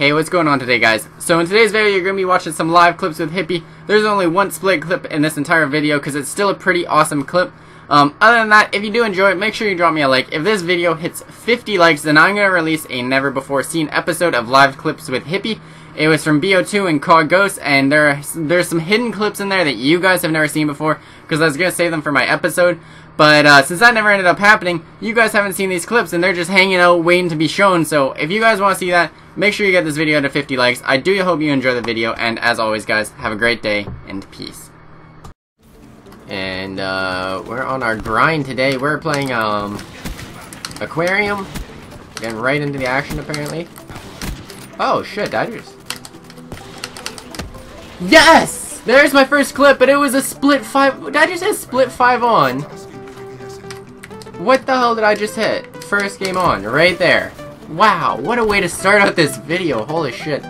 Hey, what's going on today, guys? So in today's video, you're going to be watching some live clips with Hippy. There's only one split clip in this entire video because it's still a pretty awesome clip. Other than that, if you do enjoy it, make sure you drop me a like. If this video hits 50 likes, then I'm going to release a never-before-seen episode of live clips with Hippy. It was from BO2 and Cog Ghost, and there's some hidden clips in there that you guys have never seen before, because I was going to save them for my episode. But since that never ended up happening, you guys haven't seen these clips, and they're just hanging out waiting to be shown. So if you guys want to see that, make sure you get this video to 50 likes. I do hope you enjoy the video, and as always, guys, have a great day, and peace. And we're on our grind today. We're playing Aquarium. Getting right into the action, apparently. Oh, shit, I just... Yes! There's my first clip, but it was a split 5. Did I just hit split 5 on? What the hell did I just hit? First game on, right there. Wow, what a way to start out this video, holy shit.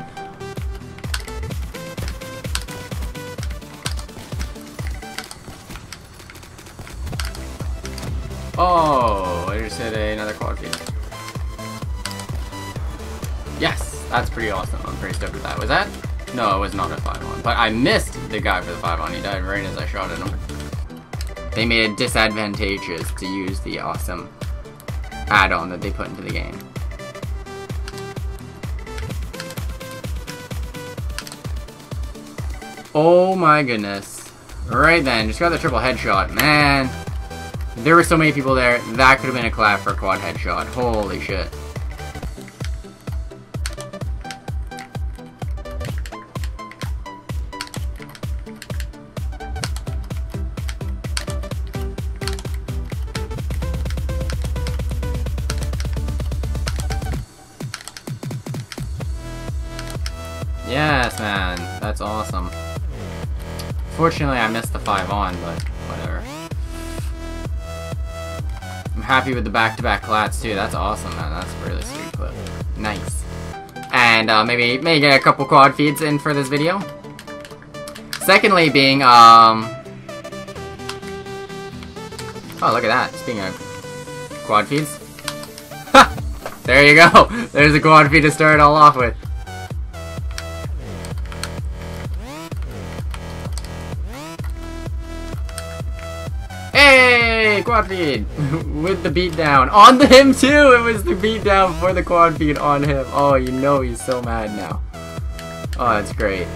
Oh, I just hit another quad feed. Yes, that's pretty awesome. I'm pretty stoked with that. Was that? No, it was not a 5-1, but I missed the guy for the 5-1. He died right as I shot at him. They made it disadvantageous to use the awesome add-on that they put into the game. Oh my goodness. Right then, just got the triple headshot. Man, there were so many people there. That could have been a clap for a quad headshot. Holy shit. Yes, man. That's awesome. Fortunately, I missed the 5-on, but whatever. I'm happy with the back-to-back clats, too. That's awesome, man. That's a really sweet clip. Nice. And maybe get a couple quad feeds in for this video. Secondly being, oh, look at that. Speaking of quad feeds. Ha! There you go. There's a quad feed to start it all off with. Quad feed with the beatdown on him too. It was the beatdown for the quad feed on him. Oh, you know he's so mad now. Oh, that's great.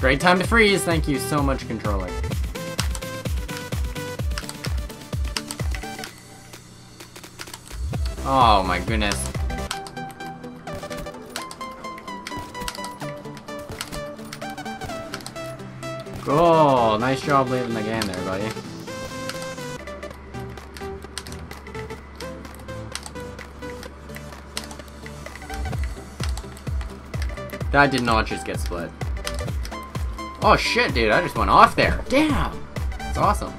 Great time to freeze. Thank you so much, controller. Oh my goodness. Cool! Nice job leaving the game there, buddy. That did not just get split. Oh shit, dude, I just went off there. Damn! That's awesome.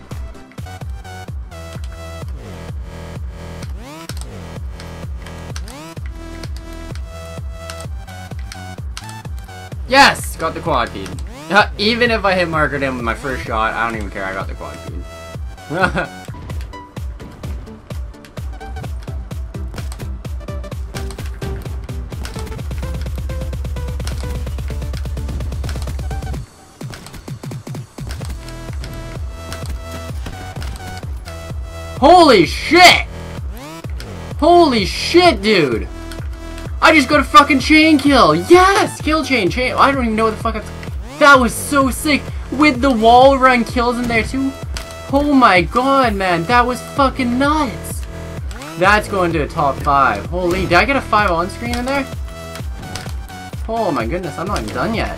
Yes! Got the quad feed. Even if I hit marker down with my first shot, I don't even care, I got the quad feed. Holy shit! Holy shit, dude! I just got a fucking chain kill! Yes! Kill chain! I don't even know what the fuck I've... That was so sick! With the wall run kills in there too? Oh my god, man, that was fucking nuts! That's going to a top 5. Holy, did I get a 5 on screen in there? Oh my goodness, I'm not done yet.